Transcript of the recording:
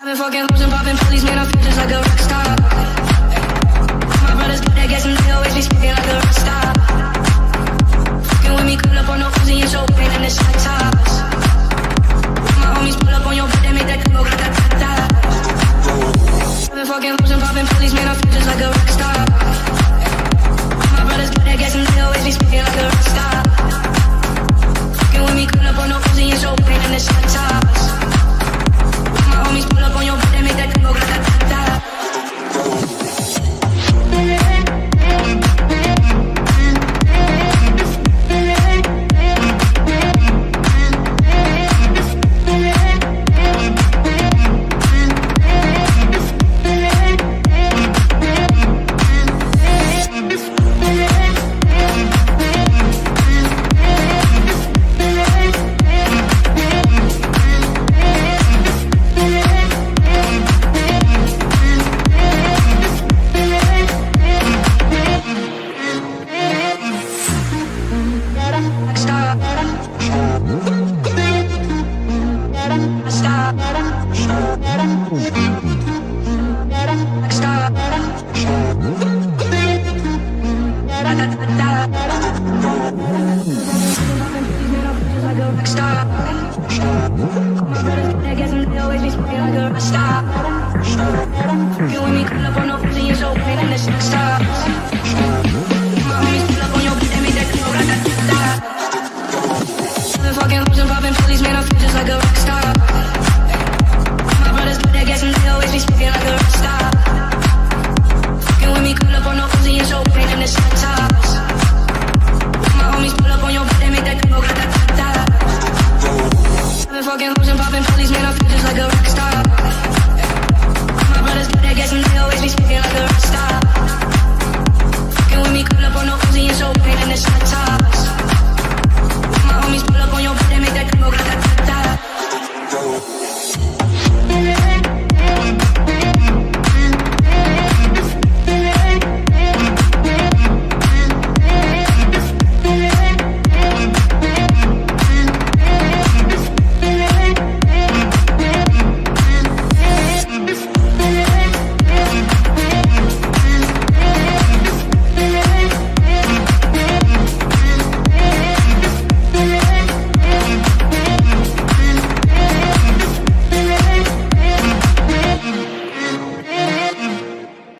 I've been fucking hoes and popping pills, man, I feel just like a rock star. My brothers do that gas and they always be speaking like a rock star. Fucking with me, call up on no fools and you're so pain in the shot tops. My homies pull up on your bed and make that go like a ta-ta. I've been fucking hoes and popping pills, man, I feel just like a rock star. My brothers do that gas and they always be speaking like a rock star. Fucking with me, call up on no fools and you're so pain in the shot tops. Stop.